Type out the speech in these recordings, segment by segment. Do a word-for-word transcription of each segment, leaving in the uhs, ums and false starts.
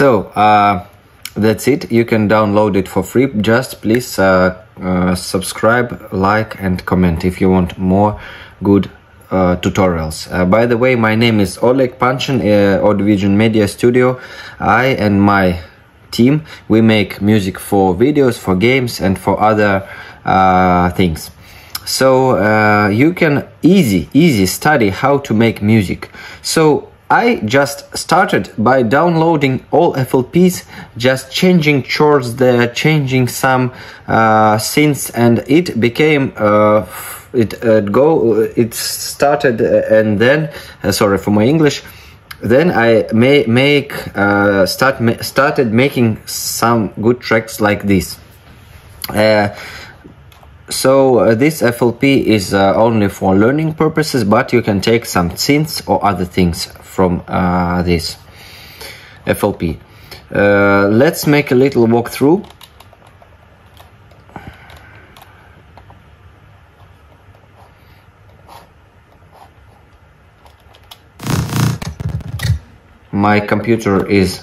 So uh, that's it. You can download it for free. Just please uh, uh, subscribe, like and comment if you want more good Uh, tutorials. Uh, by the way, my name is Oleg Panshin, uh, Oddvision Media Studio. I and my team, we make music for videos, for games and for other uh, things. So uh, you can easy, easy study how to make music. So I just started by downloading all F L Ps, just changing chords there, changing some uh, synths, and it became uh, It uh, go. It started, uh, and then uh, sorry for my English. Then I may make uh, start ma started making some good tracks like this. Uh, so uh, this F L P is uh, only for learning purposes, but you can take some synths or other things from uh, this F L P. Uh, let's make a little walkthrough. My computer is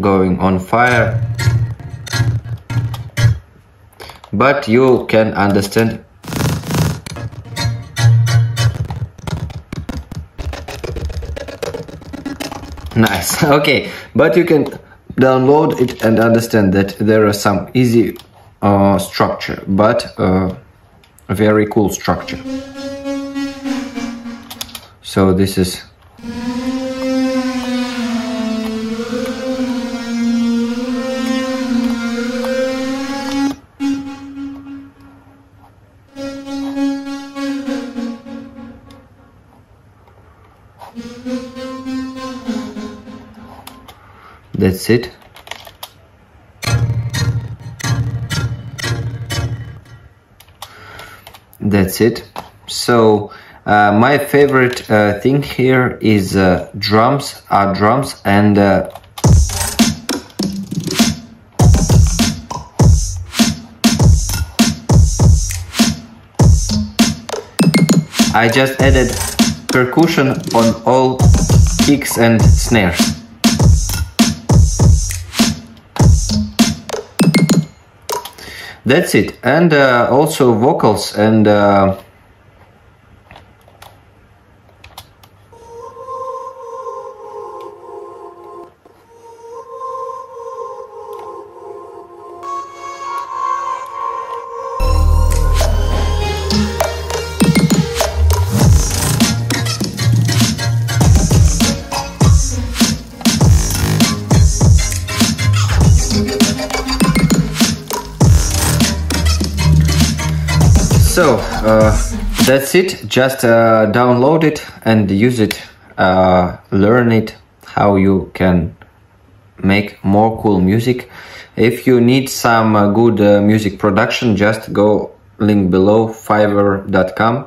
going on fire, but you can understand. Nice, okay, but you can download it and understand that there are some easy uh, structure, but uh, a very cool structure. So this is That's it. That's it. So uh, my favorite uh, thing here is uh, drums, are drums and uh, I just added percussion on all kicks and snares. That's it, and uh, also vocals and uh, So uh, that's it, just uh, download it and use it, uh, learn it, how you can make more cool music. If you need some uh, good uh, music production, just go link below, fiverr dot com.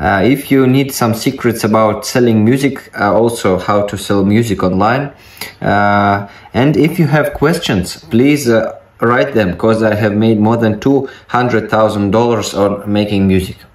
Uh, if you need some secrets about selling music, uh, also how to sell music online. Uh, and if you have questions, please uh, write them, because I have made more than two hundred thousand dollars on making music.